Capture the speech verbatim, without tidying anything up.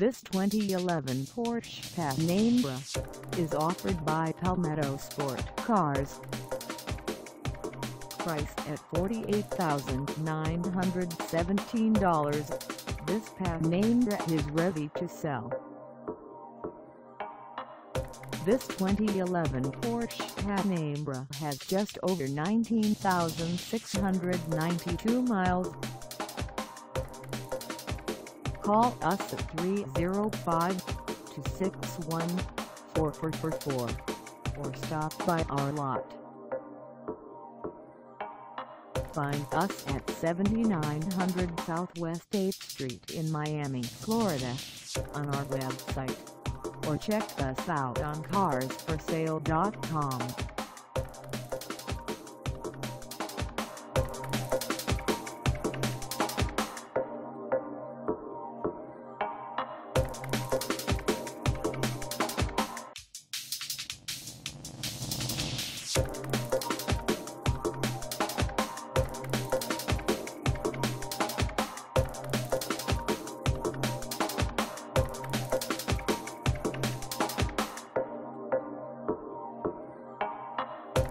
This twenty eleven Porsche Panamera is offered by Palmetto Sport Cars. Priced at forty-eight thousand nine hundred seventeen dollars, this Panamera is ready to sell. This twenty eleven Porsche Panamera has just over nineteen thousand six hundred ninety-two miles. Call us at three oh five, two six one, four four four four or stop by our lot. Find us at seventy-nine hundred Southwest eighth Street in Miami, Florida on our website, or check us out on cars for sale dot com.